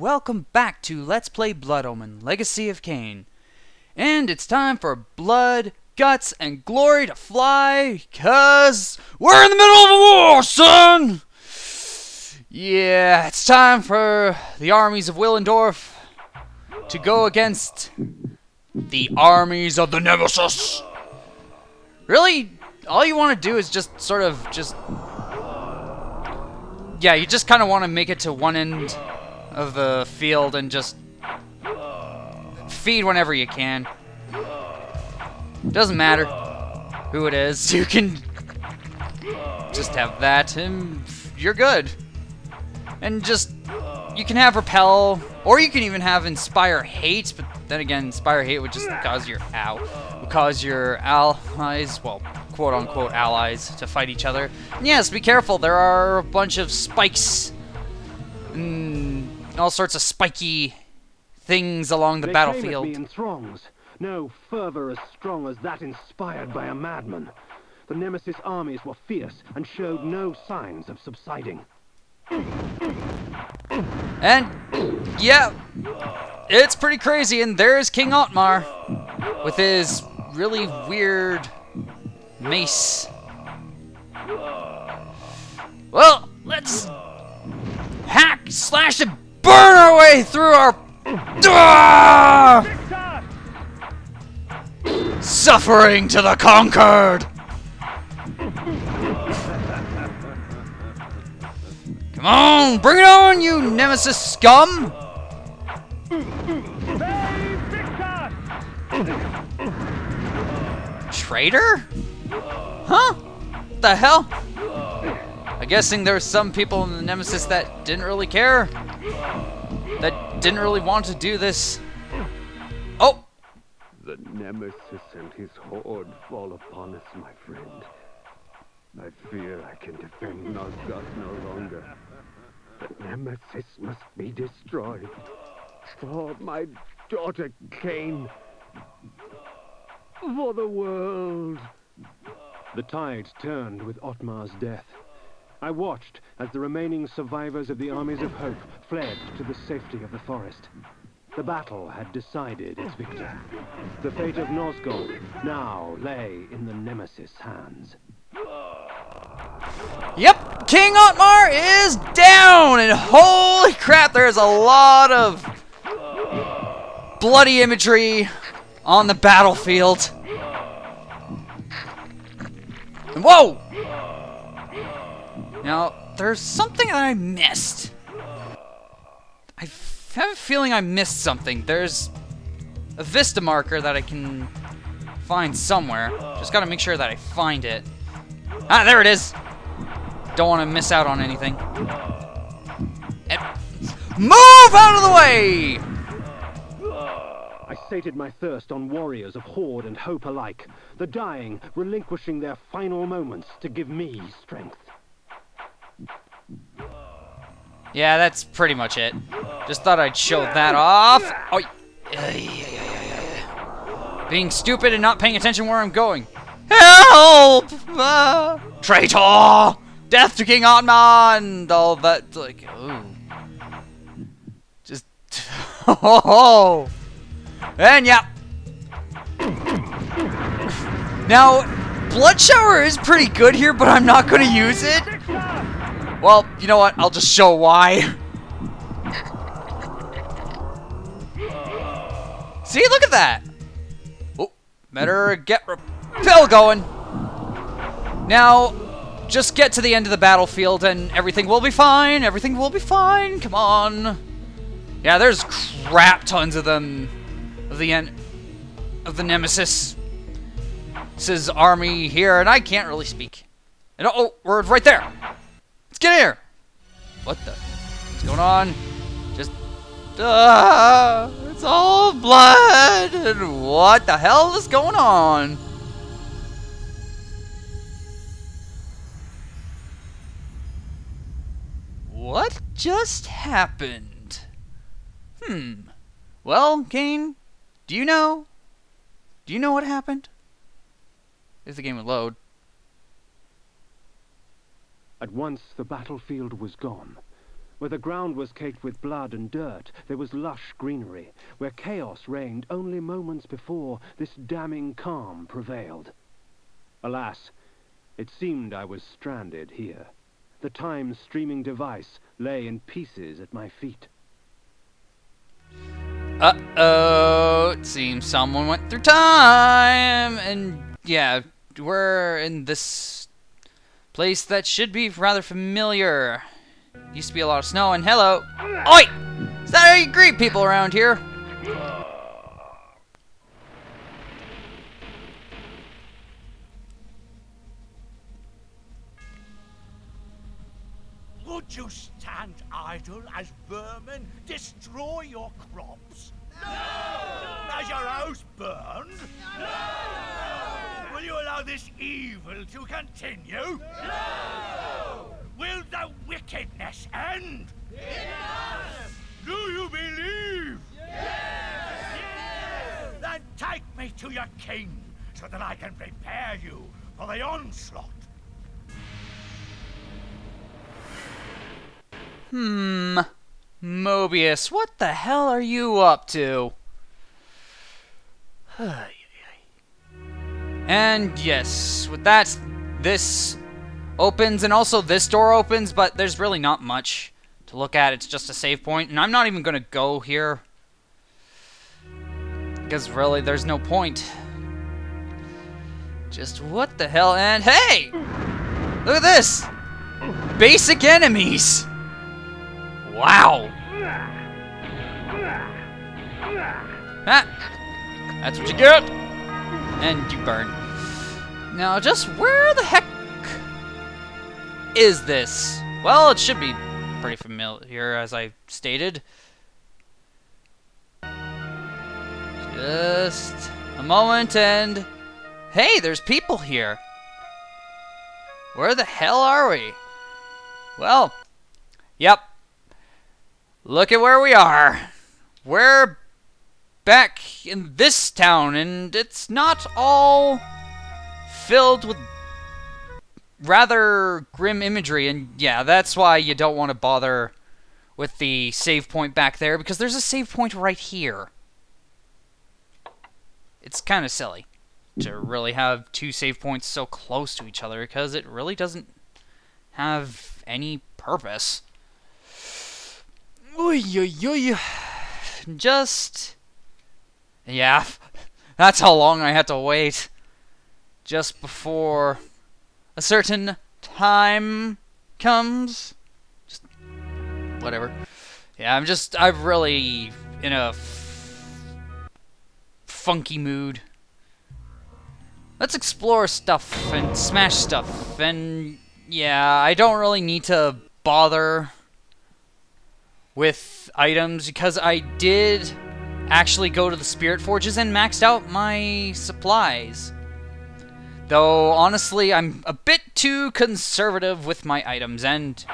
welcome back to Let's Play Blood Omen, Legacy of Kain. And it's time for blood, guts, and glory to fly, cause we're in the middle of a war, son! Yeah, it's time for the armies of Willendorf to go against the armies of the Nemesis. Really, all you want to do is just sort of just... Yeah, you just kind of want to make it to one end of the field and just feed whenever you can. Doesn't matter who it is, you can just have that and you're good. And just, you can have repel, or you can even have inspire hate, but then again, inspire hate would just cause your allies, well, quote-unquote allies to fight each other. And yes, be careful, there are a bunch of spikes and all sorts of spiky things along the battlefield. They came at me in throngs, no fervor as strong as that inspired by a madman. The Nemesis armies were fierce and showed no signs of subsiding. And yeah, it's pretty crazy, and there's King Ottmar with his really weird mace. Well, let's hack, slash, and burn our way through our suffering to the conquered. Come on, bring it on, you Nemesis scum! Traitor? Huh? What the hell? I'm guessing there's some people in the Nemesis that didn't really care. That didn't really want to do this. Oh! The Nemesis and his horde fall upon us, my friend. I fear I can defend Nosgoth no longer. The Nemesis must be destroyed. For my daughter Kain. For the world. The tide turned with Ottmar's death. I watched as the remaining survivors of the armies of hope fled to the safety of the forest. The battle had decided its victor. The fate of Nosgoth now lay in the Nemesis' hands. Yep, King Ottmar is down, and holy crap, there's a lot of bloody imagery on the battlefield. Whoa! Now, there's something that I missed. I have a feeling I missed something. There's a vista marker that I can find somewhere. Just gotta make sure that I find it. Ah, there it is! Don't want to miss out on anything. And move out of the way! I sated my thirst on warriors of Horde and Hope alike. The dying, relinquishing their final moments to give me strength. Yeah, that's pretty much it. Just thought I'd show that off. Oh, being stupid and not paying attention where I'm going. Help! Traitor! Death to King Ottmar and all that, like, ooh. Just, oh! And yeah. Now, Blood Shower is pretty good here, but I'm not gonna use it. Well, you know what, I'll just show why. See, look at that! Oh, better get repel going. Now, just get to the end of the battlefield and everything will be fine. Everything will be fine. Come on. Yeah, there's crap tons of them. Of the end of the Nemesis. This is army here, and I can't really speak. And oh, we're right there. Let's get here. What the? What's going on? Just it's all blood. And what the hell is going on? What just happened? Well, Kain, do you know? Do you know what happened? If the game would load. At once, the battlefield was gone. Where the ground was caked with blood and dirt, there was lush greenery. Where chaos reigned only moments before, this damning calm prevailed. Alas, it seemed I was stranded here. The time-streaming device lay in pieces at my feet. Uh-oh, it seems someone went through time, and yeah, we're in this place that should be rather familiar. Used to be a lot of snow, and hello. Oi! Is that how you greet people around here? Would you stand idle as vermin destroy your crops? No! As your house burned? No! Will you allow this evil to continue? No! Will the wickedness end? Yes! Do you believe? Yes! Yes! Then take me to your king, so that I can prepare you for the onslaught. Mobius, what the hell are you up to? And yes, with that, this opens, and also this door opens, but there's really not much to look at. It's just a save point, and I'm not even gonna go here, because really, there's no point. Just what the hell, and hey! Look at this! Basic enemies! Wow! Ah! That's what you get! And you burn. Now, just where the heck is this? Well, it should be pretty familiar, as I stated. Just a moment, and hey, there's people here. Where the hell are we? Well, yep. Look at where we are. We're back in this town, and it's not all filled with rather grim imagery, and yeah, that's why you don't want to bother with the save point back there, because there's a save point right here. It's kind of silly to really have two save points so close to each other, because it really doesn't have any purpose. Oy, oy, oy. Just... yeah, that's how long I had to wait. Just before a certain time comes. Just whatever. Yeah, I'm really in a funky mood. Let's explore stuff and smash stuff, and yeah, I don't really need to bother with items, because I did actually go to the Spirit Forges and maxed out my supplies. Though, honestly, I'm a bit too conservative with my items, and...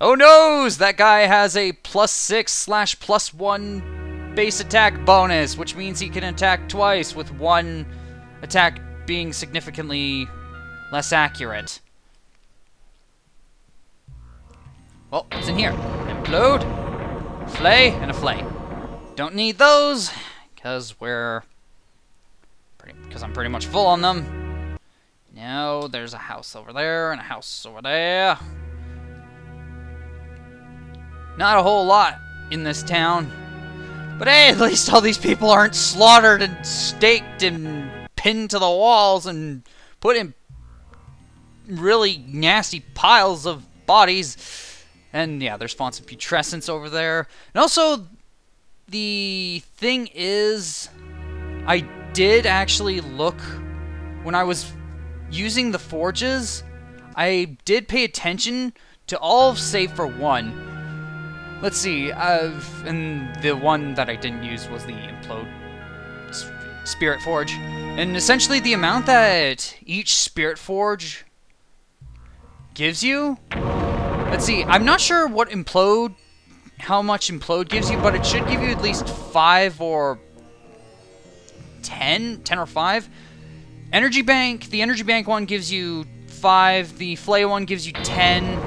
oh noes! That guy has a +6/+1 base attack bonus, which means he can attack twice, with one attack being significantly less accurate. Well, what's in here? Load, flay, and a flay. Don't need those, because I'm pretty much full on them. Now there's a house over there and a house over there. Not a whole lot in this town, but hey, at least all these people aren't slaughtered and staked and pinned to the walls and put in really nasty piles of bodies. And yeah, there's fonts of putrescence over there. And also, the thing is, I did actually look, when I was using the forges, I did pay attention to all save for one. Let's see, and the one that I didn't use was the implode Spirit Forge. And essentially the amount that each Spirit Forge gives you... let's see, I'm not sure what implode, how much implode gives you, but it should give you at least 5 or 10 or 5. Energy bank, the energy bank one gives you 5, the flay one gives you 10.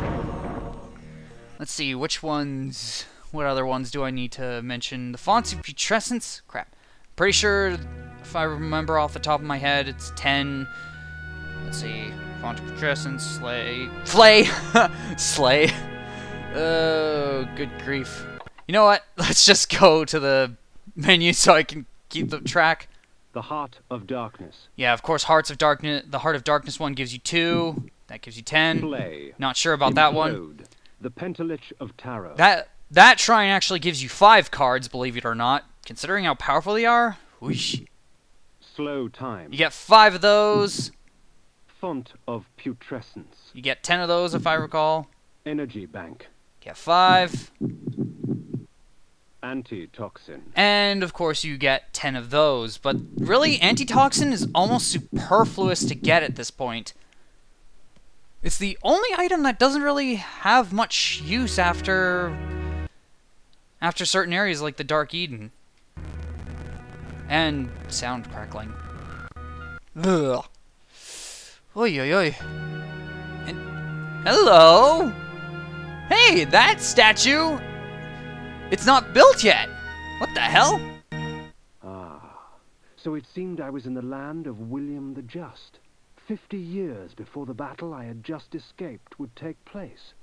Let's see, which ones... What other ones do I need to mention? The Fonts of Putrescence? Crap. Pretty sure, if I remember off the top of my head, it's 10. Let's see. Font of Putrescence, Slay... Flay! Slay. Oh, good grief. You know what? Let's just go to the menu so I can keep the track. The Heart of Darkness. Yeah, of course, Hearts of Darkness. The Heart of Darkness one gives you 2. That gives you 10. Play. Not sure about that one. The Pentalich of Tarot. That shrine actually gives you 5 cards, believe it or not. Considering how powerful they are, whoosh. Slow time. You get 5 of those. Font of Putrescence. You get 10 of those, if I recall. Energy Bank. You get 5. Antitoxin. And, of course, you get 10 of those. But, really, Antitoxin is almost superfluous to get at this point. It's the only item that doesn't really have much use after certain areas like the Dark Eden. And sound crackling. Ugh. Oi, oi, oi. And, hello! Hey, that statue! It's not built yet! What the hell? Ah, so it seemed I was in the land of William the Just. 50 years before the battle I had just escaped would take place.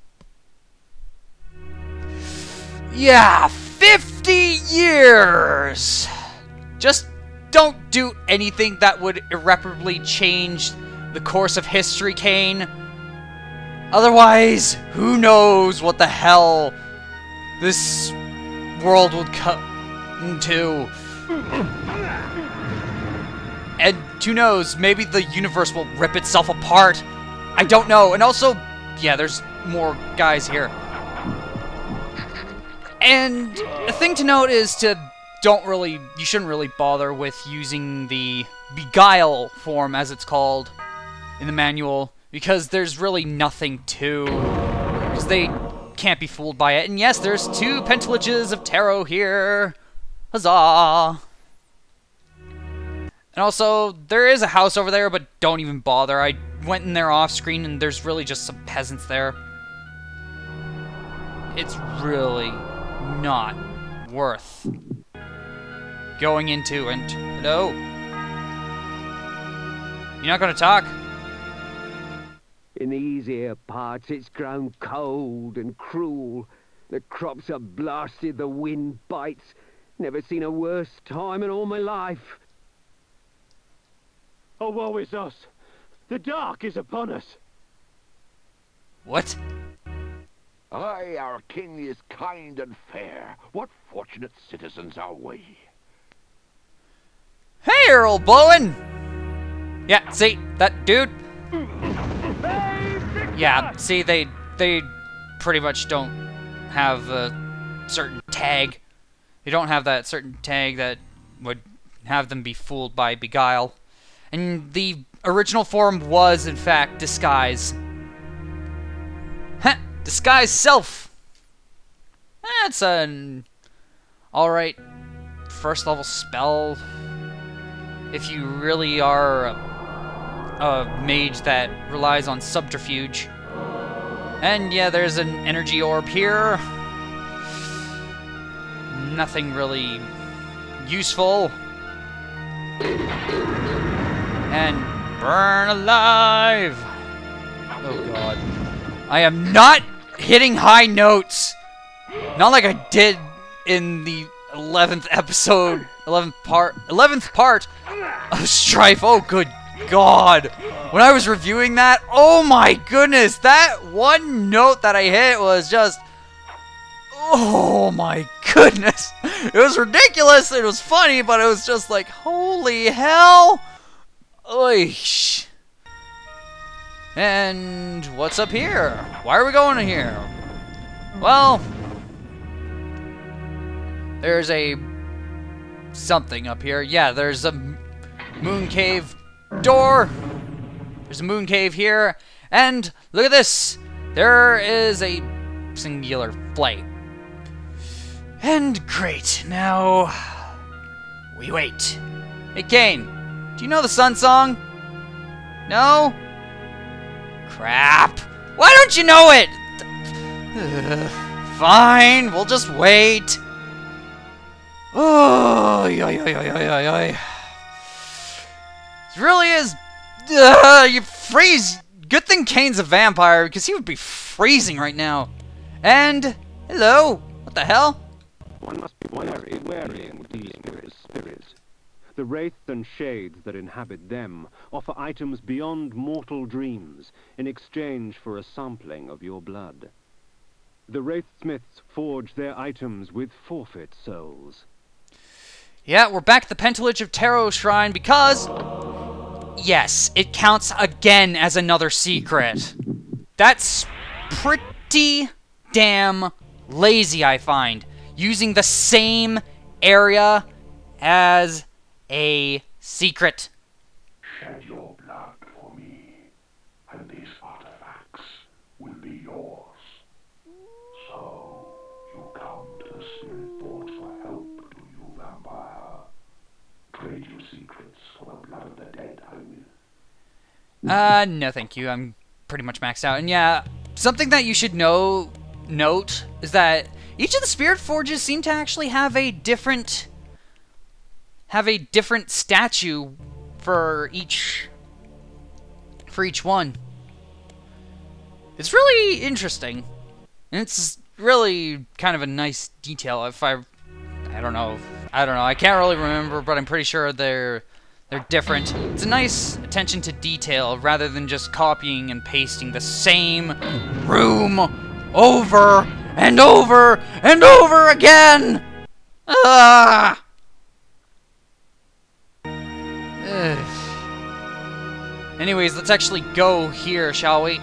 Yeah, 50 years! Just don't do anything that would irreparably change the course of history, Kain. Otherwise, who knows what the hell this world would come to. And who knows, maybe the universe will rip itself apart. I don't know. And also, yeah, there's more guys here. And the thing to note is to you shouldn't really bother with using the Beguile form, as it's called in the manual, because there's really nothing to, because they can't be fooled by it. And yes, there's 2 Pentalages of Tarot here. Huzzah! And also, there is a house over there, but don't even bother. I went in there off screen and there's really just some peasants there. It's really not worth going into. And no. You're not gonna talk? In the easier parts, it's grown cold and cruel. The crops are blasted, the wind bites. Never seen a worse time in all my life. Oh, woe is us. The dark is upon us. What? Aye, our king is kind and fair. What fortunate citizens are we? Hey, Earl Bowen! Yeah, see, that dude... Yeah, see, they pretty much don't have a certain tag. They don't have that certain tag that would have them be fooled by Beguile. And the original form was, in fact, Disguise. Heh! Disguise Self! That's an alright first level spell. If you really are... a mage that relies on subterfuge. And yeah, there's an energy orb here. Nothing really useful. And burn alive! Oh god. I am not hitting high notes! Not like I did in the 11th episode, 11th part of Strife. Oh good god, when I was reviewing that, oh my goodness, that one note that I hit was just, oh my goodness, it was ridiculous, it was funny, but it was just like, holy hell, oish. And what's up here? Why are we going in here? Well, there's a something up here. Yeah, there's a moon cave door. There's a moon cave here, and look at this. There is a singular flight. And great. Now we wait. Hey, Kain, do you know the Sun Song? No? Crap. Why don't you know it? Fine, we'll just wait. Oh, it really is. You freeze. Good thing Kain's a vampire, because he would be freezing right now. And hello, what the hell? One must be wary, with these spirits. The wraiths and shades that inhabit them offer items beyond mortal dreams in exchange for a sampling of your blood. The wraithsmiths forge their items with forfeit souls. Yeah, we're back at the Pentilage of Tarot Shrine because... yes, it counts again as another secret. That's pretty damn lazy, I find. Using the same area as... a secret. Shed your blood for me, and these artifacts will be yours. So, you come to the spirit board for help, do you, vampire? Trade your secrets for the blood of the dead, I will. No thank you, I'm pretty much maxed out. And yeah, something that you should note is that each of the spirit forges seem to actually have a different... statue for each one. It's really interesting, and it's really kind of a nice detail. If I don't know, I can't really remember, but I'm pretty sure they're different. It's a nice attention to detail rather than just copying and pasting the same room over and over and over again. Ah! Ugh. Anyways, let's actually go here, shall we? You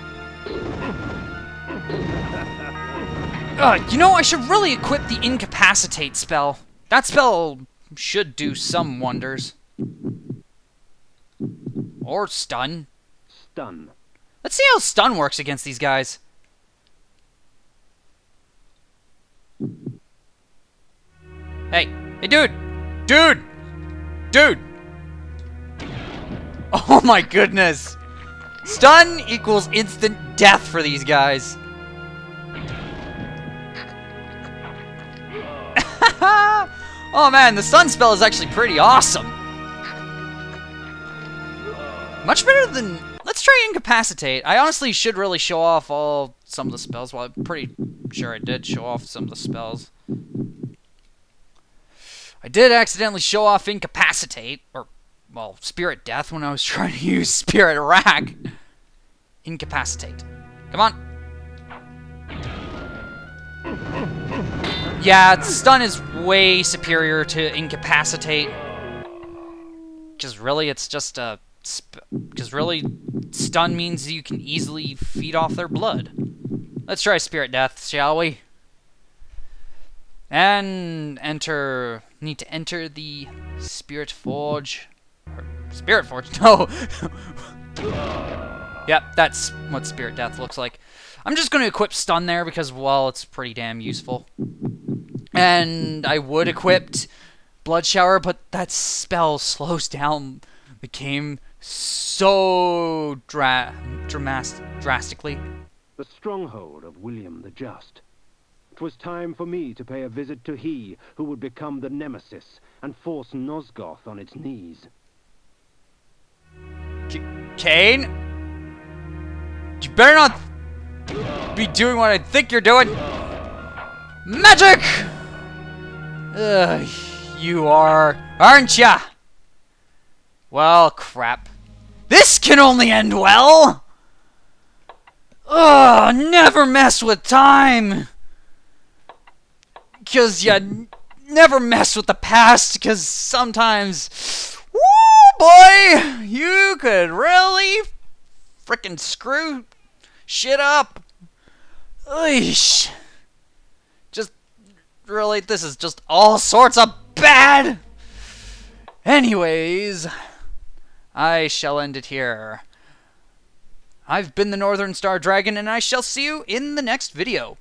know, I should really equip the incapacitate spell. That spell should do some wonders. Or stun. Stun. Let's see how stun works against these guys. Hey. Hey, dude! Dude! Dude! Oh my goodness! Stun equals instant death for these guys. Oh man, the stun spell is actually pretty awesome. Much better than... let's try incapacitate. I honestly should really show off some of the spells. Well, I'm pretty sure I did show off some of the spells. I did accidentally show off incapacitate, or... well, Spirit Death when I was trying to use Spirit Rack. Incapacitate. Come on. Yeah, stun is way superior to incapacitate. Because really, stun means you can easily feed off their blood. Let's try Spirit Death, shall we? And enter... need to enter the Spirit Forge... Spirit Forge? No! Yep, that's what Spirit Death looks like. I'm just going to equip Stun there because, well, it's pretty damn useful. And I would equip Blood Shower, but that spell slows down the game so drastically. The stronghold of William the Just. It was time for me to pay a visit to he who would become the nemesis and force Nosgoth on its knees. Kain? You better not be doing what I think you're doing. Magic! Ugh, you are, aren't ya? Well, crap. This can only end well! Ugh, never mess with time! 'Cause ya never mess with the past, 'cause sometimes... boy, you could really frickin' screw shit up. Eesh. Just really, this is just all sorts of bad. Anyways, I shall end it here. I've been the Northern Star Dragon, and I shall see you in the next video.